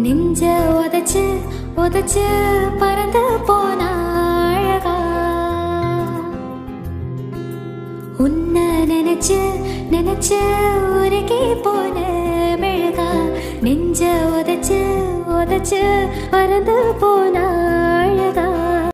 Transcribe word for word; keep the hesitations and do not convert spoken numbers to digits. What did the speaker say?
Nanja odachu odachu varandu po.